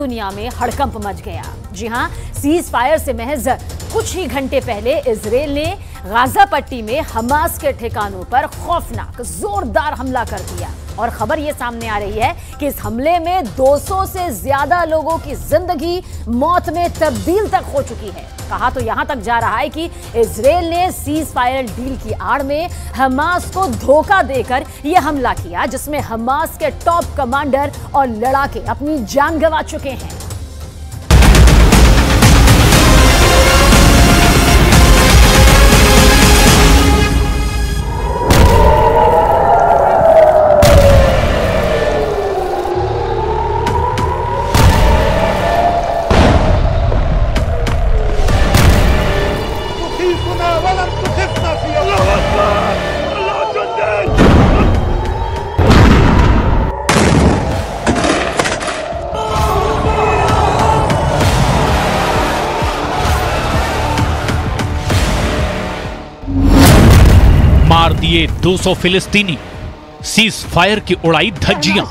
दुनिया में हड़कंप मच गया। जी हां, सीज फायर से महज कुछ ही घंटे पहले इजरायल ने गाजा पट्टी में हमास के ठिकानों पर खौफनाक जोरदार हमला कर दिया और खबर ये सामने आ रही है कि इस हमले में 200 से ज्यादा लोगों की जिंदगी मौत में तब्दील तक हो चुकी है। कहा तो यहां तक जा रहा है कि इजरायल ने सीज फायर डील की आड़ में हमास को धोखा देकर यह हमला किया, जिसमें हमास के टॉप कमांडर और लड़ाके अपनी जान गंवा चुके हैं। मार दिए 200 फिलिस्तीनी, सीज फायर की उड़ाई धज्जियां।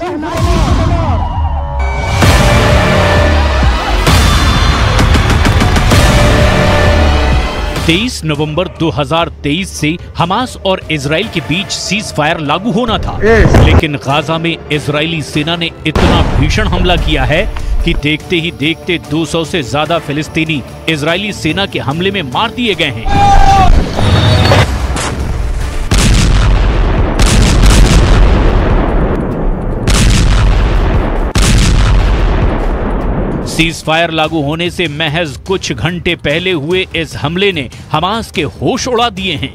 तेईस नवंबर 2023 से हमास और इजराइल के बीच सीज फायर लागू होना था, लेकिन गाजा में इजरायली सेना ने इतना भीषण हमला किया है कि देखते ही देखते 200 से ज्यादा फिलिस्तीनी इजरायली सेना के हमले में मार दिए गए हैं। सीज फायर लागू होने से महज कुछ घंटे पहले हुए इस हमले ने हमास के होश उड़ा दिए हैं।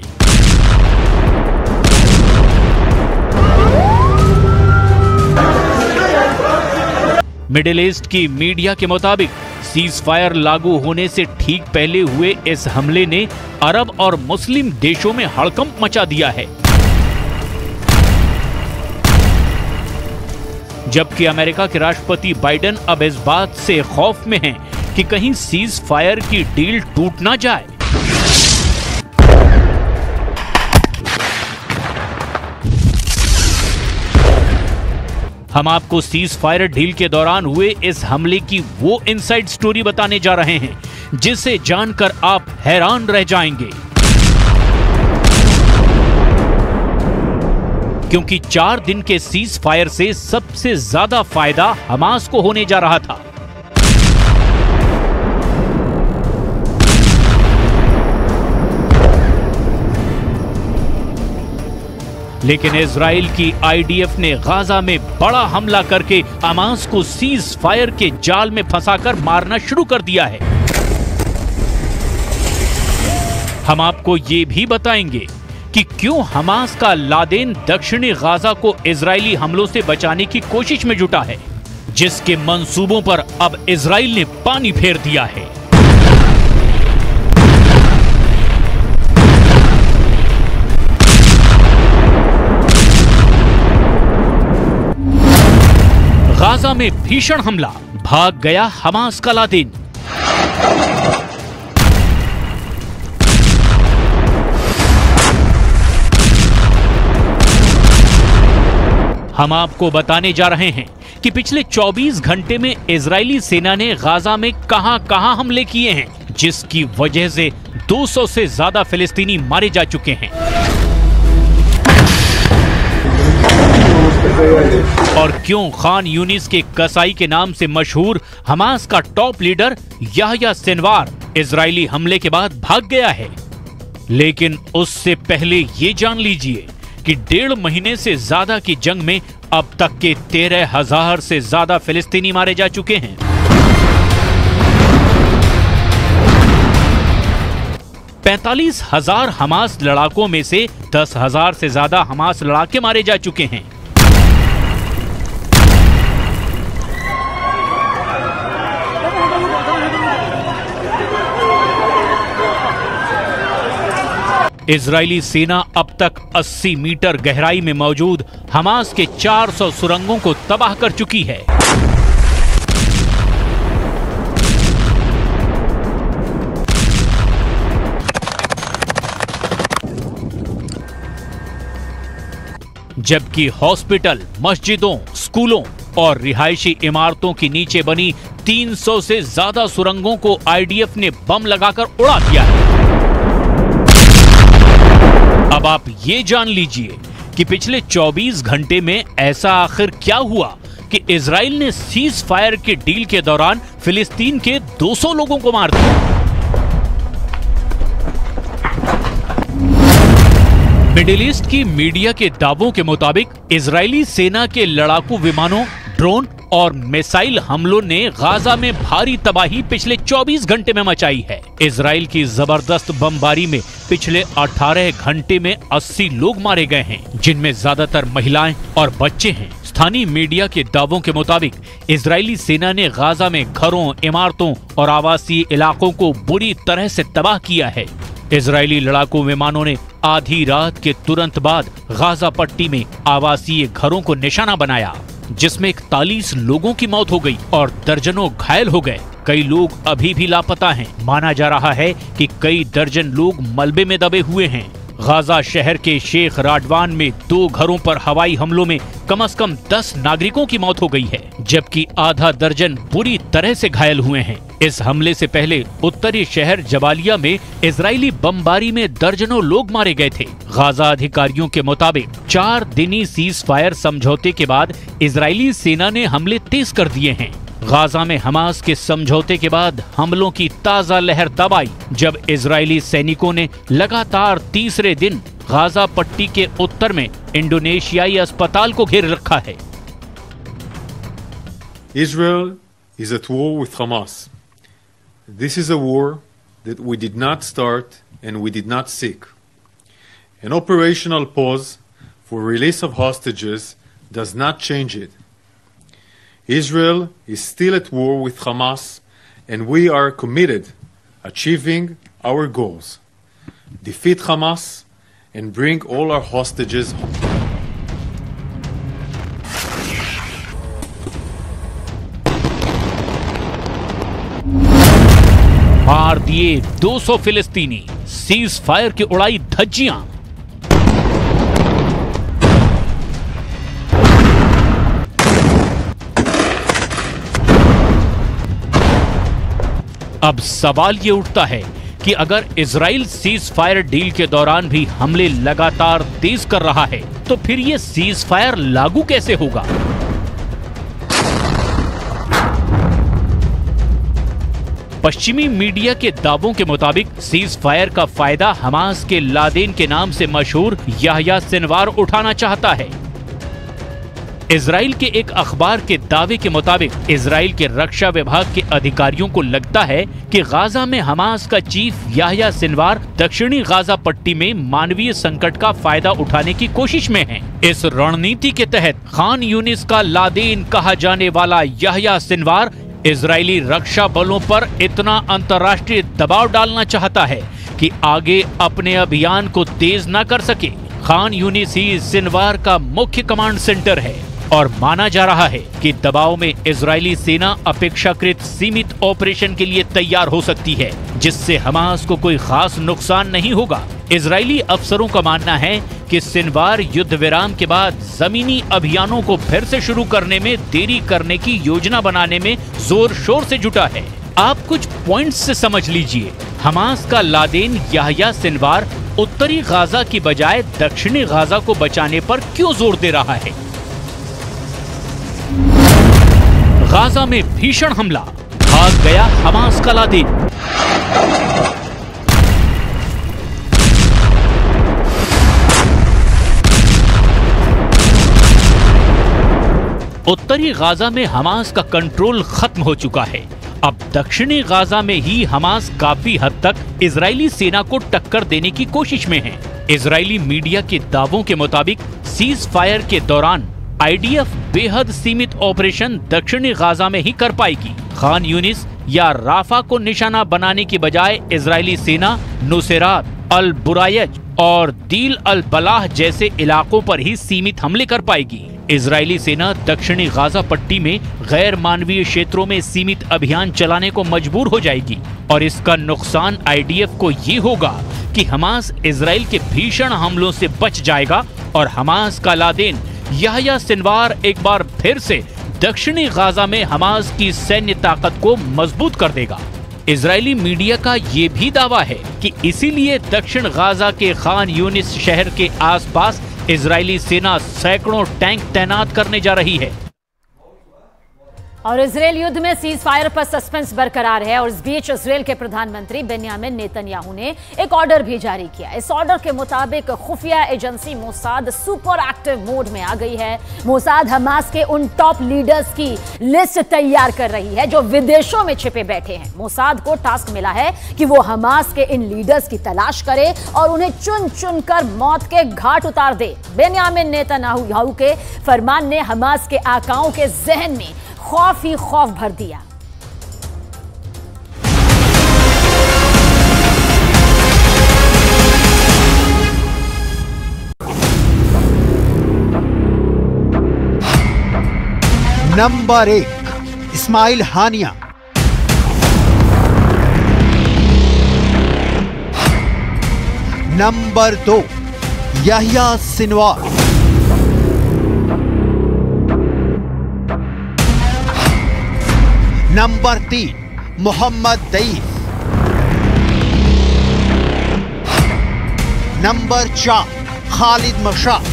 मिडिल ईस्ट की मीडिया के मुताबिक सीज फायर लागू होने से ठीक पहले हुए इस हमले ने अरब और मुस्लिम देशों में हड़कंप मचा दिया है, जबकि अमेरिका के राष्ट्रपति बाइडेन अब इस बात से खौफ में हैं कि कहीं सीज फायर की डील टूट ना जाए। हम आपको सीज फायर डील के दौरान हुए इस हमले की वो इनसाइड स्टोरी बताने जा रहे हैं जिसे जानकर आप हैरान रह जाएंगे, क्योंकि 4 दिन के सीज फायर से सबसे ज्यादा फायदा हमास को होने जा रहा था। लेकिन इजराइल की आईडीएफ ने गाजा में बड़ा हमला करके हमास को सीज फायर के जाल में फंसाकर मारना शुरू कर दिया है। हम आपको ये भी बताएंगे कि क्यों हमास का लादेन दक्षिणी गाजा को इजरायली हमलों से बचाने की कोशिश में जुटा है, जिसके मंसूबों पर अब इजराइल ने पानी फेर दिया है। गाजा में भीषण हमला, भाग गया हमास का लादेन। हम आपको बताने जा रहे हैं कि पिछले 24 घंटे में इजरायली सेना ने गाजा में कहां-कहां हमले किए हैं, जिसकी वजह से 200 से ज्यादा फिलिस्तीनी मारे जा चुके हैं और क्यों खान यूनिस के कसाई के नाम से मशहूर हमास का top leader Yahya Sinwar Israeli हमले के बाद भाग गया है। लेकिन उससे पहले ये जान लीजिए कि 1.5 महीने से ज्यादा की जंग में अब तक के 13,000 से ज्यादा फिलिस्तीनी मारे जा चुके हैं। पैंतालीस हजार हमास लड़ाकों में से 10,000 से ज्यादा हमास लड़ाके मारे जा चुके हैं। इजरायली सेना अब तक 80 मीटर गहराई में मौजूद हमास के 400 सुरंगों को तबाह कर चुकी है। जबकि हॉस्पिटल, मस्जिदों, स्कूलों और रिहायशी इमारतों के नीचे बनी 300 से ज्यादा सुरंगों को आईडीएफ ने बम लगाकर उड़ा दिया है। अब आप ये जान लीजिए कि पिछले 24 घंटे में ऐसा आखिर क्या हुआ कि इजराइल ने सीज फायर के डील के दौरान फिलिस्तीन के 200 लोगों को मार दिया। मिडिल ईस्ट की मीडिया के दावों के मुताबिक इजरायली सेना के लड़ाकू विमानों, ड्रोन और मिसाइल हमलों ने गाजा में भारी तबाही पिछले 24 घंटे में मचाई है। इजराइल की जबरदस्त बमबारी में पिछले 18 घंटे में 80 लोग मारे गए हैं, जिनमें ज्यादातर महिलाएं और बच्चे हैं। स्थानीय मीडिया के दावों के मुताबिक इजरायली सेना ने गाजा में घरों, इमारतों और आवासीय इलाकों को बुरी तरह से तबाह किया है। इजरायली लड़ाकू विमानों ने आधी रात के तुरंत बाद गाजा पट्टी में आवासीय घरों को निशाना बनाया, जिसमें 41 लोगों की मौत हो गई और दर्जनों घायल हो गए। कई लोग अभी भी लापता हैं। माना जा रहा है कि कई दर्जन लोग मलबे में दबे हुए हैं। गाजा शहर के शेख राडवान में 2 घरों पर हवाई हमलों में कम से कम 10 नागरिकों की मौत हो गई है, जबकि आधा दर्जन बुरी तरह से घायल हुए हैं। इस हमले से पहले उत्तरी शहर जबालिया में इजरायली बमबारी में दर्जनों लोग मारे गए थे। गाजा अधिकारियों के मुताबिक 4 दिनी सीज फायर समझौते के बाद इजरायली सेना ने हमले तेज कर दिए हैं। गाजा में हमास के समझौते के बाद हमलों की ताजा लहर तब आई, जब इजरायली सैनिकों ने लगातार तीसरे दिन गाजा पट्टी के उत्तर में इंडोनेशियाई अस्पताल को घेर रखा है। Israel is at war with Hamas. This is a war that we did not start and we did not seek. An operational pause for release of hostages does not change it. Israel is still at war with Hamas, and we are committed achieving our goals. Defeat Hamas and bring all our hostages home. मार दिए 200 फिलिस्तीनी, cease fire की उड़ाई धज्जियां। अब सवाल ये उठता है कि अगर इजराइल सीज फायर डील के दौरान भी हमले लगातार तेज कर रहा है, तो फिर ये सीज फायर लागू कैसे होगा? पश्चिमी मीडिया के दावों के मुताबिक सीज फायर का फायदा हमास के लादेन के नाम से मशहूर याह्या सिनवार उठाना चाहता है। इजराइल के एक अखबार के दावे के मुताबिक इजराइल के रक्षा विभाग के अधिकारियों को लगता है कि गाजा में हमास का चीफ याह्या सिनवार दक्षिणी गाजा पट्टी में मानवीय संकट का फायदा उठाने की कोशिश में है। इस रणनीति के तहत खान यूनिस का लादेन कहा जाने वाला याह्या सिनवार इजरायली रक्षा बलों पर इतना अंतर्राष्ट्रीय दबाव डालना चाहता है कि आगे अपने अभियान को तेज न कर सके। खान यूनिस ही सिनवार का मुख्य कमांड सेंटर है और माना जा रहा है कि दबाव में इजरायली सेना अपेक्षाकृत सीमित ऑपरेशन के लिए तैयार हो सकती है, जिससे हमास को कोई खास नुकसान नहीं होगा। इजरायली अफसरों का मानना है कि सिनवार युद्ध विराम के बाद जमीनी अभियानों को फिर से शुरू करने में देरी करने की योजना बनाने में जोर शोर से जुटा है। आप कुछ पॉइंट्स से समझ लीजिए। हमास का लादेन याह्या सिनवार उत्तरी गाजा की बजाय दक्षिणी गाजा को बचाने पर क्यों जोर दे रहा है? गाजा में भीषण हमला, भाग गया हमास का लादेन। उत्तरी गाजा में हमास का कंट्रोल खत्म हो चुका है। अब दक्षिणी गाजा में ही हमास काफी हद तक इजरायली सेना को टक्कर देने की कोशिश में है। इजरायली मीडिया के दावों के मुताबिक सीज फायर के दौरान आईडीएफ बेहद सीमित ऑपरेशन दक्षिणी गाजा में ही कर पाएगी। खान यूनिस या राफा को निशाना बनाने की बजाय इजरायली सेना नुसेरात, अल बुरायज और दील अल बलाह जैसे इलाकों पर ही सीमित हमले कर पाएगी। इजरायली सेना दक्षिणी गाजा पट्टी में गैर मानवीय क्षेत्रों में सीमित अभियान चलाने को मजबूर हो जाएगी और इसका नुकसान आईडीएफ को ये होगा कि हमास इजराइल के भीषण हमलों से बच जाएगा और हमास का लादेन याह्या सिनवार एक बार फिर से दक्षिणी गाजा में हमास की सैन्य ताकत को मजबूत कर देगा। इजरायली मीडिया का ये भी दावा है कि इसीलिए दक्षिण गाजा के खान यूनिस शहर के आसपास इजरायली सेना सैकड़ों टैंक तैनात करने जा रही है। और इजरायल युद्ध में सीज फायर पर सस्पेंस बरकरार है। और इस बीच इजरायल के प्रधानमंत्री बेंजामिन नेतन्याहू ने एक ऑर्डर भी जारी किया। इस ऑर्डर के मुताबिक खुफिया agency Mossad super active mode में आ गई है। मोसाद हमास के उन टॉप लीडर्स की लिस्ट तैयार कर रही है जो विदेशों में छिपे बैठे हैं। मोसाद को टास्क मिला है कि वो हमास के इन लीडर्स की तलाश करे और उन्हें चुन चुन कर मौत के घाट उतार दे। बेंजामिन नेतन्याहू के फरमान ने हमास के आकाओं के जहन में खौफ ही खौफ भर दिया। Number 1, Ismail Haniyeh. Number 2, Yahya Sinwar. Number 3, Mohammed Deif. Number 4, Khaled Mashal.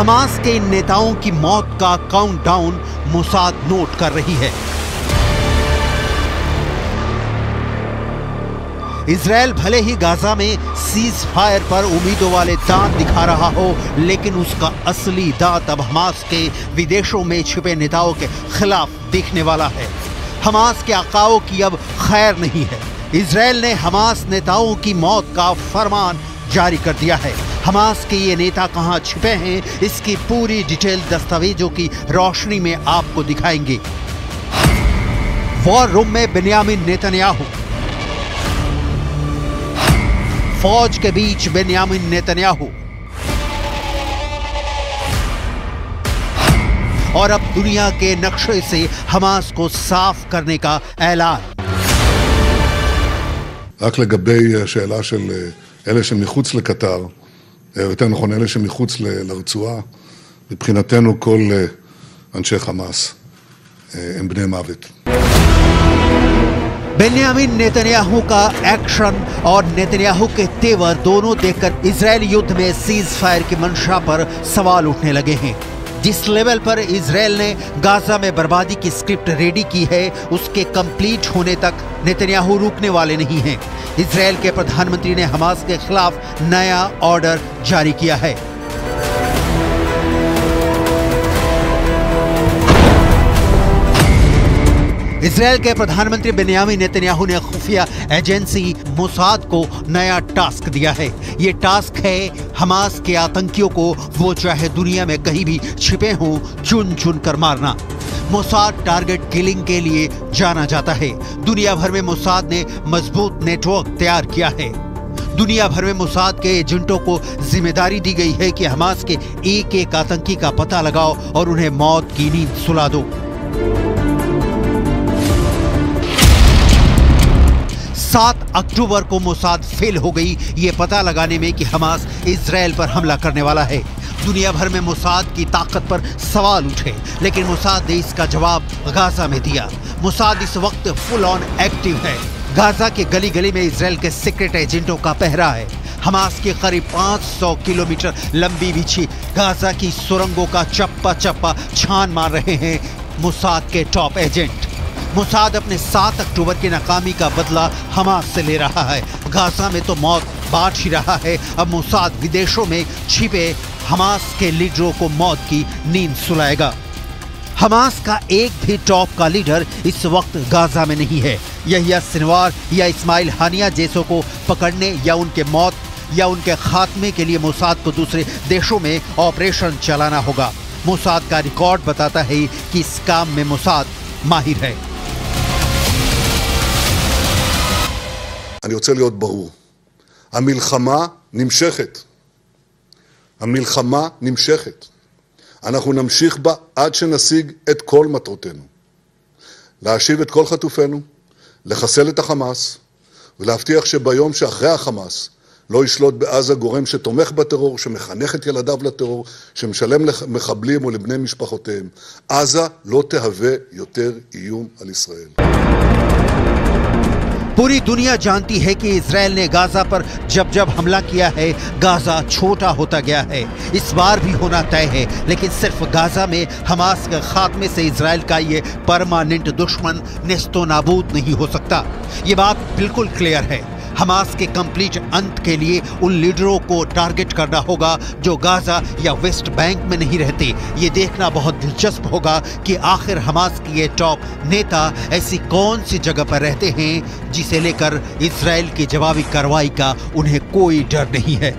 Hamas के इन नेताओं की मौत का काउंटडाउन मोसाद नोट कर रही है। इजरायल भले ही गाजा में सीज फायर पर उम्मीदों वाले दांत दिखा रहा हो, लेकिन उसका असली दांत अब हमास के विदेशों में छिपे नेताओं के खिलाफ दिखने वाला है। हमास के आकाओं की अब खैर नहीं है। इजरायल ने हमास नेताओं की मौत का फरमान जारी कर दिया है। हमास के ये नेता कहाँ छिपे हैं, इसकी पूरी डिटेल दस्तावेजों की रोशनी में आपको दिखाएंगे। वॉर रूम में बेंजामिन नेतन्याहू। फौज के बीच बेंजामिन नेतन्याहू। और अब दुनिया के नक्शे से हमास को साफ करने का ऐलान। רק לגבי שאלה של אלה שמחוץ לקטר, יותר נכון אלה שמחוץ לרצועה, מבחינתנו כל אנשי חמאס הם בני מוות। बेंजामिन नेतन्याहू का एक्शन और नेतन्याहू के तेवर दोनों देखकर इजरायल युद्ध में सीज फायर की मंशा पर सवाल उठने लगे हैं। जिस लेवल पर इजरायल ने गाजा में बर्बादी की स्क्रिप्ट रेडी की है, उसके कंप्लीट होने तक नेतन्याहू रुकने वाले नहीं हैं। इजरायल के प्रधानमंत्री ने हमास के खिलाफ नया ऑर्डर जारी किया है। इजरायल के प्रधानमंत्री बेंजामिन नेतन्याहू ने खुफिया एजेंसी मोसाद को नया टास्क दिया है। ये टास्क है हमास के आतंकियों को, वो चाहे दुनिया में कहीं भी छिपे हों, चुन चुन कर मारना। मोसाद टारगेट किलिंग के लिए जाना जाता है। दुनिया भर में मोसाद ने मजबूत नेटवर्क तैयार किया है। दुनिया भर में मोसाद के एजेंटों को जिम्मेदारी दी गई है कि हमास के एक एक आतंकी का पता लगाओ और उन्हें मौत की नींद सुला दो। अक्टूबर को मोसाद फेल हो गई ये पता लगाने में कि हमास इजरायल पर हमला करने वाला है। दुनिया भर में मोसाद की ताकत पर सवाल उठे, लेकिन मोसाद ने इसका जवाब गाजा में दिया। मोसाद इस वक्त फुल ऑन एक्टिव है। गाजा के गली गली में इजरायल के सीक्रेट एजेंटों का पहरा है। हमास के करीब 500 किलोमीटर लंबी बिछी गाजा की सुरंगों का चप्पा चप्पा छान मार रहे हैं मोसाद के टॉप एजेंट। मोसाद अपने 7 अक्टूबर की नाकामी का बदला हमास से ले रहा है। गाजा में तो मौत बांट ही रहा है, अब मोसाद विदेशों में छिपे हमास के लीडरों को मौत की नींद सुलाएगा। हमास का एक भी टॉप का लीडर इस वक्त गाजा में नहीं है। याह्या सिनवार या इस्माइल हानिया जैसों को पकड़ने या उनके मौत या उनके खात्मे के लिए मोसाद को दूसरे देशों में ऑपरेशन चलाना होगा। मोसाद का रिकॉर्ड बताता है कि इस काम में मोसाद माहिर है। אני רוצה להיות ברור, המלחמה נמשכת, אנחנו נמשיך בה עד שנשיג את כל מטרותינו, להשיב את כל חטופינו, לחסל את החמאס ולהבטיח שביום שאחרי החמאס לא ישלוט בעזה גורם שתומך בטרור, שמחנך את ילדיו לטרור, שמשלם למחבלים או לבני משפחותיהם. עזה לא תהווה יותר איום על ישראל. पूरी दुनिया जानती है कि इसराइल ने गाजा पर जब जब हमला किया है, गाजा छोटा होता गया है। इस बार भी होना तय है, लेकिन सिर्फ गाजा में हमास के खात्मे से इसराइल का ये परमानेंट दुश्मन नेस्तो नाबूद नहीं हो सकता। ये बात बिल्कुल क्लियर है। हमास के कंप्लीट अंत के लिए उन लीडरों को टारगेट करना होगा जो गाजा या वेस्ट बैंक में नहीं रहते। ये देखना बहुत दिलचस्प होगा कि आखिर हमास के ये टॉप नेता ऐसी कौन सी जगह पर रहते हैं जिसे लेकर इजराइल की जवाबी कार्रवाई का उन्हें कोई डर नहीं है।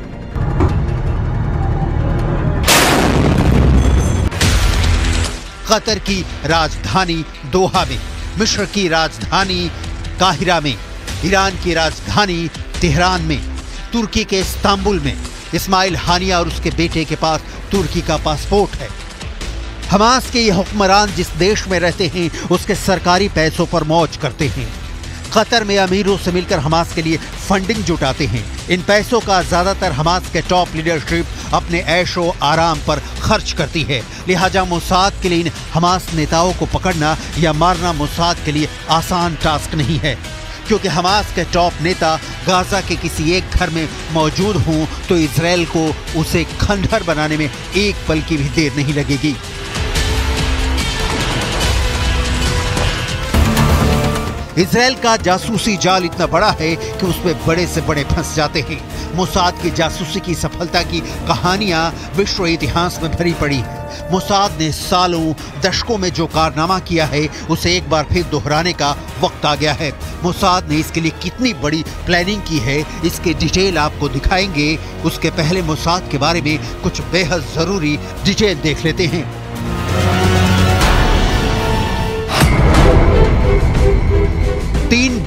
कतर की राजधानी दोहा में, मिस्र की राजधानी काहिरा में, ईरान की राजधानी तेहरान में, तुर्की के इस्तांबुल में इस्माइल हानिया और उसके बेटे के पास तुर्की का पासपोर्ट है। हमास के ये हुक्मरान जिस देश में रहते हैं उसके सरकारी पैसों पर मौज करते हैं। कतर में अमीरों से मिलकर हमास के लिए फंडिंग जुटाते हैं। इन पैसों का ज़्यादातर हमास के टॉप लीडरशिप अपने ऐशो आराम पर खर्च करती है। लिहाजा मोसाद के लिए इन हमास नेताओं को पकड़ना या मारना मोसाद के लिए आसान टास्क नहीं है, क्योंकि हमास के टॉप नेता गाजा के किसी एक घर में मौजूद हों तो इजराइल को उसे खंडहर बनाने में एक पल की भी देर नहीं लगेगी। इजराइल का जासूसी जाल इतना बड़ा है कि उसमें बड़े से बड़े फंस जाते हैं। मोसाद की जासूसी की सफलता की कहानियां विश्व इतिहास में भरी पड़ी है। मोसाद ने सालों दशकों में जो कारनामा किया है उसे एक बार फिर दोहराने का वक्त आ गया है। मोसाद ने इसके लिए कितनी बड़ी प्लानिंग की है इसके डिटेल आपको दिखाएंगे। उसके पहले मोसाद के बारे में कुछ बेहद ज़रूरी डिटेल देख लेते हैं।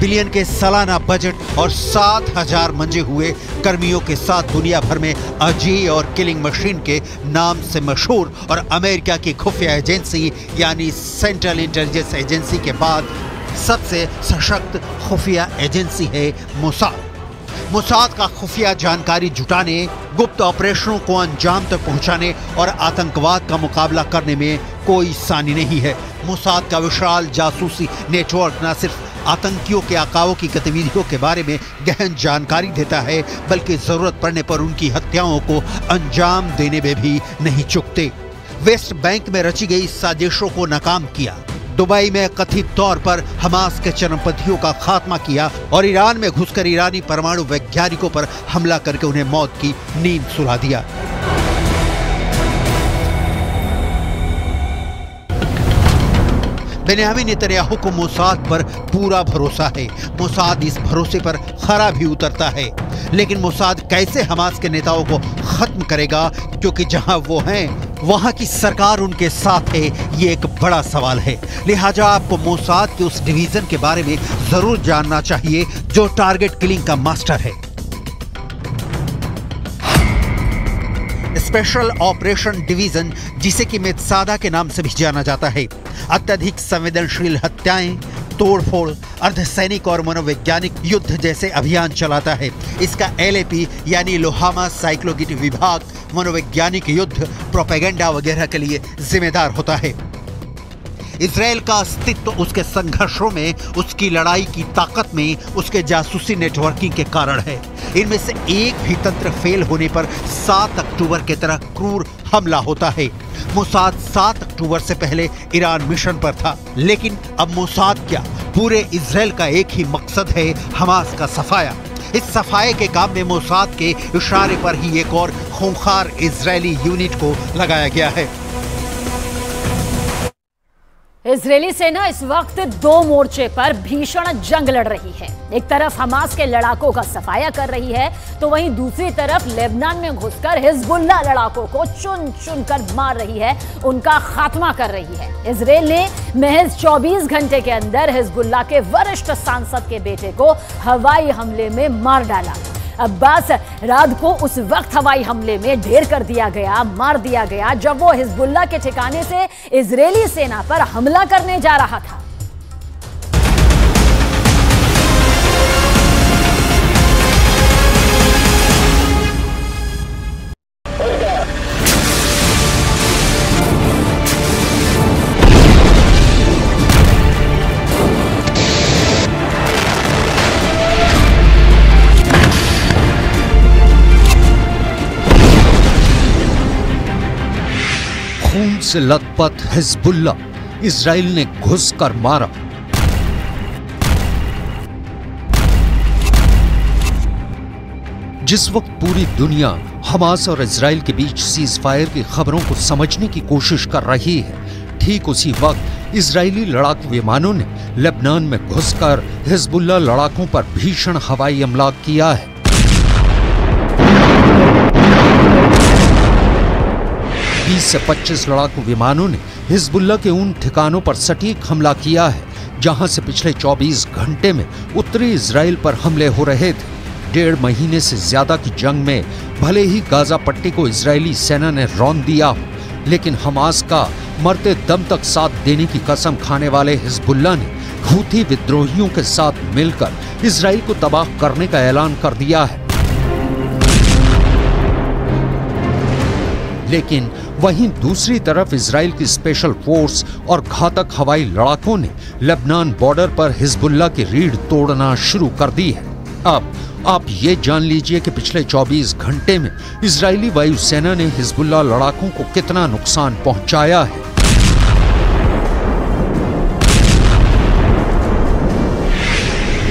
बिलियन के सालाना बजट और 7,000 मंजे हुए कर्मियों के साथ दुनिया भर में अजय और किलिंग मशीन के नाम से मशहूर और अमेरिका की खुफिया एजेंसी यानी सेंट्रल इंटेलिजेंस एजेंसी के बाद सबसे सशक्त खुफिया एजेंसी है मोसाद। मोसाद का खुफिया जानकारी जुटाने, गुप्त ऑपरेशनों को अंजाम तक पहुंचाने और आतंकवाद का मुकाबला करने में कोई सानी नहीं है। मोसाद का विशाल जासूसी नेटवर्क न सिर्फ आतंकियों के आकाओं की गतिविधियों के बारे में गहन जानकारी देता है, बल्कि जरूरत पड़ने पर उनकी हत्याओं को अंजाम देने में भी नहीं चुकते। वेस्ट बैंक में रची गई साजिशों को नाकाम किया, दुबई में कथित तौर पर हमास के चरमपंथियों का खात्मा किया और ईरान में घुसकर ईरानी परमाणु वैज्ञानिकों पर हमला करके उन्हें मौत की नींद सुला दिया। बेनियामिन नेतन्याहू को मोसाद पर पूरा भरोसा है। मोसाद इस भरोसे पर खरा भी उतरता है, लेकिन मोसाद कैसे हमास के नेताओं को खत्म करेगा, क्योंकि जहां वो हैं वहां की सरकार उनके साथ है, ये एक बड़ा सवाल है। लिहाजा आपको मोसाद के उस डिवीजन के बारे में जरूर जानना चाहिए जो टारगेट किलिंग का मास्टर है। स्पेशल ऑपरेशन डिवीजन, जिसे कि मेत्सादा के नाम से भी जाना जाता है, अत्यधिक संवेदनशील हत्याएं, तोड़फोड़, अर्धसैनिक और मनोवैज्ञानिक युद्ध जैसे अभियान चलाता है। इसका LAP यानी लोहामा साइकोलॉजिकल विभाग मनोवैज्ञानिक युद्ध, प्रोपेगेंडा वगैरह के लिए जिम्मेदार होता है। इसराइल का अस्तित्व उसके संघर्षों में, उसकी लड़ाई की ताकत में, उसके जासूसी नेटवर्किंग के कारण है। इनमें से एक भी तंत्र फेल होने पर 7 अक्टूबर की तरह क्रूर हमला होता है। मोसाद 7 अक्टूबर से पहले ईरान मिशन पर था, लेकिन अब मोसाद क्या, पूरे इसराइल का एक ही मकसद है, हमास का सफाया। इस सफाए के काम में मोसाद के इशारे पर ही एक और खूंखार इसराइली यूनिट को लगाया गया है। इजरायली सेना इस वक्त 2 मोर्चे पर भीषण जंग लड़ रही है। एक तरफ हमास के लड़ाकों का सफाया कर रही है, तो वहीं दूसरी तरफ लेबनान में घुसकर हिजबुल्लाह लड़ाकों को चुन चुन कर मार रही है, उनका खात्मा कर रही है। इजरायल ने महज 24 घंटे के अंदर हिजबुल्लाह के वरिष्ठ सांसद के बेटे को हवाई हमले में मार डाला। अब्बास राद को उस वक्त हवाई हमले में ढेर कर दिया गया, मार दिया गया, जब वो हिजबुल्लाह के ठिकाने से इजरायली सेना पर हमला करने जा रहा था। खून से लथपथ हिजबुल्ला इजराइल ने घुसकर मारा। जिस वक्त पूरी दुनिया हमास और इजराइल के बीच सीजफायर की खबरों को समझने की कोशिश कर रही है, ठीक उसी वक्त इजरायली लड़ाकू विमानों ने लेबनान में घुसकर हिजबुल्ला लड़ाकों पर भीषण हवाई हमला किया है। बीस से 25 लड़ाकू विमानों ने हिजबुल्ला के उन ठिकानों पर सटीक हमला किया है जहां से पिछले 24 घंटे में उत्तरी इजराइल पर हमले हो रहे थे। डेढ़ महीने से ज्यादा की जंग में भले ही गाजा पट्टी को इजरायली सेना ने रौंद दिया हो, लेकिन हमास का मरते दम तक साथ देने की कसम खाने वाले हिजबुल्ला ने हूथी विद्रोहियों के साथ मिलकर इजराइल को तबाह करने का ऐलान कर दिया है। लेकिन वहीं दूसरी तरफ इजराइल की स्पेशल फोर्स और घातक हवाई लड़ाकों ने लेबनान बॉर्डर पर हिजबुल्ला की रीढ़ तोड़ना शुरू कर दी है। अब आप ये जान लीजिए कि पिछले 24 घंटे में इजरायली वायुसेना ने हिजबुल्ला लड़ाकों को कितना नुकसान पहुंचाया है।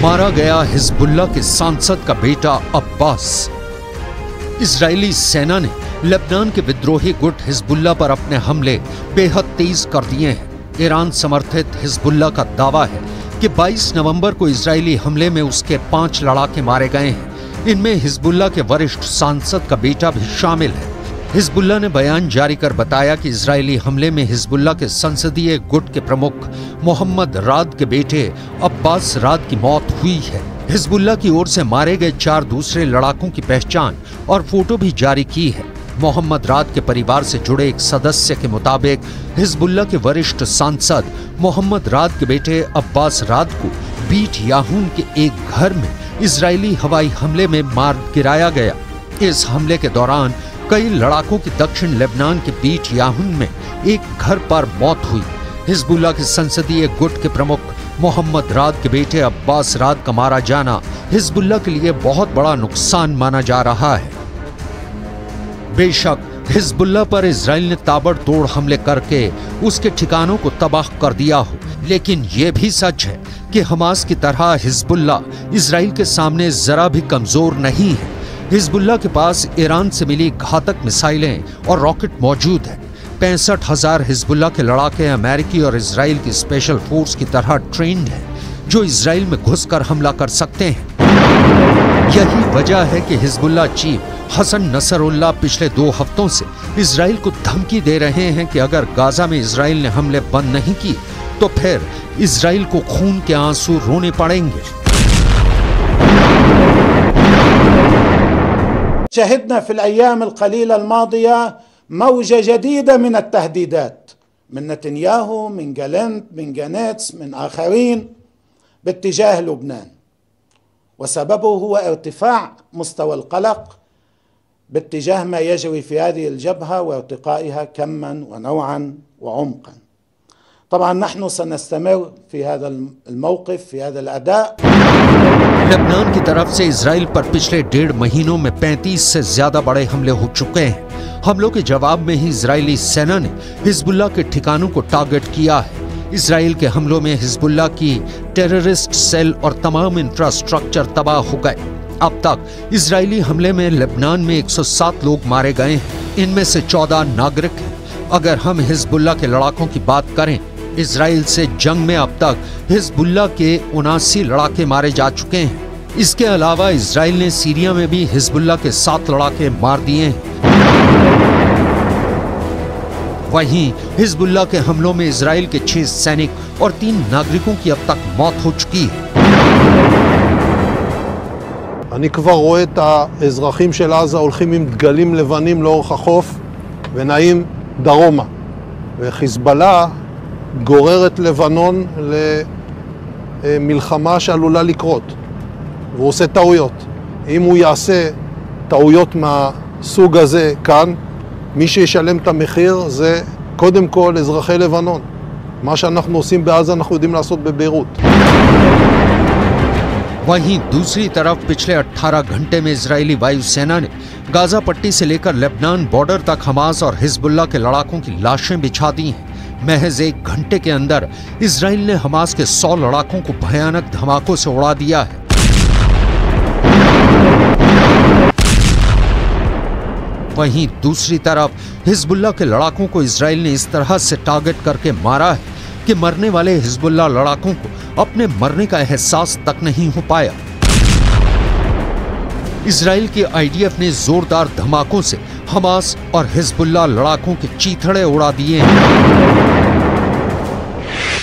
मारा गया हिजबुल्ला के सांसद का बेटा अब्बास। इजरायली सेना ने लेबनान के विद्रोही गुट हिजबुल्ला पर अपने हमले बेहद तेज कर दिए हैं। ईरान समर्थित हिजबुल्ला का दावा है कि 22 नवंबर को इजरायली हमले में उसके 5 लड़ाके मारे गए हैं। इनमें हिजबुल्ला के वरिष्ठ सांसद का बेटा भी शामिल है। हिजबुल्ला ने बयान जारी कर बताया कि इजरायली हमले में हिजबुल्ला के संसदीय गुट के प्रमुख मोहम्मद राद के बेटे अब्बास राद की मौत हुई है। हिजबुल्ला की ओर से मारे गए 4 दूसरे लड़ाकों की पहचान और फोटो भी जारी की है। मोहम्मद राद के परिवार से जुड़े एक सदस्य के मुताबिक हिजबुल्ला के वरिष्ठ सांसद मोहम्मद राद के बेटे अब्बास राद को बीट याहून के एक घर में इजरायली हवाई हमले में मार गिराया गया। इस हमले के दौरान कई लड़ाकों की दक्षिण लेबनान के बीट याहून में एक घर पर मौत हुई। हिजबुल्ला के संसदीय गुट के प्रमुख मोहम्मद राद के बेटे अब्बास राद का मारा जाना हिजबुल्ला के लिए बहुत बड़ा नुकसान माना जा रहा है। बेशक हिजबुल्ला पर इजराइल ने ताबड़तोड़ हमले करके उसके ठिकानों को तबाह कर दिया हो, लेकिन यह भी सच है कि हमास की तरह हिजबुल्ला इजराइल के सामने जरा भी कमजोर नहीं है। हिजबुल्ला के पास ईरान से मिली घातक मिसाइलें और रॉकेट मौजूद है। 65,000 हिजबुल्ला के लड़ाके अमेरिकी और इजराइल की स्पेशल फोर्स की तरह ट्रेंड है जो इजराइल में घुसकर हमला कर सकते हैं। यही वजह है कि हिजबुल्ला चीफ हसन नसरुल्लाह पिछले 2 हफ्तों से इजराइल को धमकी दे रहे हैं कि अगर गाजा में इजराइल ने हमले बंद नहीं किए तो फिर इजराइल को खून के आंसू रोने पड़ेंगे। شهدنا في الأيام القليلة الماضية موجة جديدة من التهديدات من نتنياهو من جالنت من جانيتس من آخرين باتجاه لبنان وسببه هو ارتفاع مستوى القلق باتجاه ما يجري في هذه الجبهة وارتقائها كما ونوعا وعمقا. طبعا نحن سنستمر في هذا الموقف في هذا الأداء. लेबनान की तरफ से इजराइल पर पिछले 1.5 महीनों में 35 से ज्यादा बड़े हमले हो चुके हैं। हमलों के जवाब में ही इजरायली सेना ने हिजबुल्ला के ठिकानों को टारगेट किया है। इजराइल के हमलों में हिजबुल्ला की टेररिस्ट सेल और तमाम इंफ्रास्ट्रक्चर तबाह हो गए। अब तक इजरायली हमले में लेबनान में 107 लोग मारे गए हैं, इनमें से 14 नागरिक हैं। अगर हम हिजबुल्ला के लड़ाकों की बात करें, इजराइल से जंग में अब तक हिजबुल्ला के 79 लड़ाके मारे जा चुके हैं। इसके अलावा इजराइल ने सीरिया में भी हिजबुल्ला के 7 लड़ाके मार दिए हैं। वहीं हिजबुल्ला के हमलों में इजराइल के 6 सैनिक और 3 नागरिकों की अब तक मौत हो चुकी है। אני כבר רואה את האזרחים של עזה הולכים עם דגלים לבנים לאורך החוף ונעים דרומה. וחיזבאללה גורר את לבנון למלחמה שעלולה לקרות. והוא עושה טעויות. אם הוא יעשה טעויות מהסוג הזה כאן, מי שישלם את המחיר זה קודם כל אזרחי לבנון. מה שאנחנו עושים בעזה אנחנו יודעים לעשות בביירות. वहीं दूसरी तरफ पिछले 18 घंटे में इजरायली वायुसेना ने गाजा पट्टी से लेकर लेबनान बॉर्डर तक हमास और हिजबुल्लाह के लड़ाकों की लाशें बिछा दी हैं। महज एक घंटे के अंदर इजरायल ने हमास के 100 लड़ाकों को भयानक धमाकों से उड़ा दिया है। वहीं दूसरी तरफ हिजबुल्लाह के लड़ाकों को इजरायल ने इस तरह से टारगेट करके मारा है कि मरने वाले हिजबुल्लाह लड़ाकों को अपने मरने का एहसास तक नहीं हो पाया। इजरायल के आईडीएफ ने जोरदार धमाकों से हमास और हिजबुल्लाह लड़ाकों के चीथड़े उड़ा दिए हैं।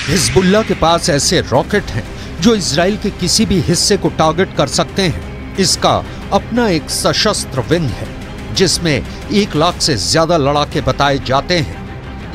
हिजबुल्लाह के पास ऐसे रॉकेट हैं जो इजरायल के किसी भी हिस्से को टारगेट कर सकते हैं। इसका अपना एक सशस्त्र विंग है जिसमें 1 लाख से ज्यादा लड़ाके बताए जाते हैं।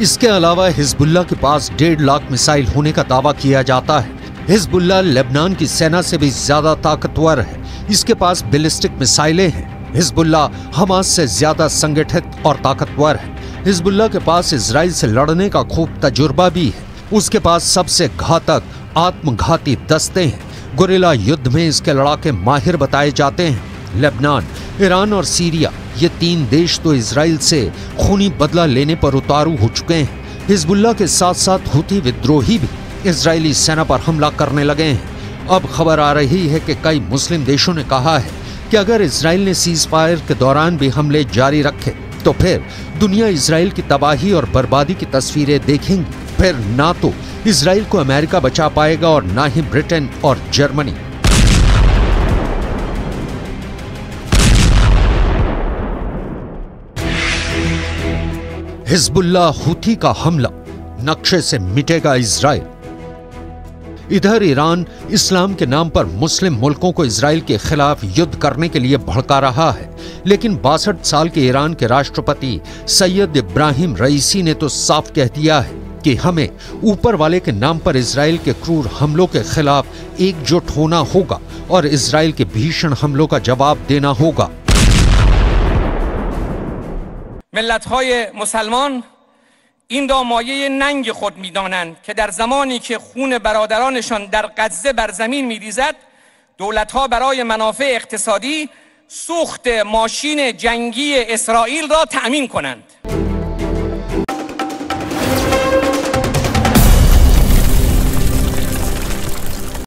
इसके अलावा हिजबुल्लाह के पास 1.5 लाख मिसाइल होने का दावा किया जाता है। हिजबुल्लाह लेबनान की सेना से भी ज्यादा ताकतवर है। इसके पास बैलिस्टिक मिसाइलें हैं। हिजबुल्लाह हमास से ज्यादा संगठित और ताकतवर है। हिजबुल्लाह के पास इजराइल से लड़ने का खूब तजुर्बा भी है। उसके पास सबसे घातक आत्मघाती दस्ते हैं। गुरिल्ला युद्ध में इसके लड़ाके माहिर बताए जाते हैं। लेबनान, ईरान और सीरिया, ये 3 देश तो इजराइल से खूनी बदला लेने पर उतारू हो चुके हैं। हिजबुल्लाह के साथ साथ हूथी विद्रोही भी इजरायली सेना पर हमला करने लगे हैं। अब खबर आ रही है कि कई मुस्लिम देशों ने कहा है कि अगर इजराइल ने सीज फायर के दौरान भी हमले जारी रखे तो फिर दुनिया इजराइल की तबाही और बर्बादी की तस्वीरें देखेंगी। फिर ना तो इजराइल को अमेरिका बचा पाएगा और ना ही ब्रिटेन और जर्मनी। हिजबुल्लाह हूथी का हमला, नक्शे से मिटेगा इजराइल। इधर ईरान इस्लाम के नाम पर मुस्लिम मुल्कों को इजराइल के खिलाफ युद्ध करने के लिए भड़का रहा है, लेकिन 62 साल के ईरान के राष्ट्रपति सैयद इब्राहिम रईसी ने तो साफ कह दिया है कि हमें ऊपर वाले के नाम पर इजराइल के क्रूर हमलों के खिलाफ एकजुट होना होगा और इजराइल के भीषण हमलों का जवाब देना होगा। ملت‌های مسلمان این را مایه ننگ خود می‌دانند که در زمانی که خون برادرانشان در غزه بر زمین می‌ریزد دولت‌ها برای منافع اقتصادی سوخت ماشین جنگی اسرائیل را تأمین کنند.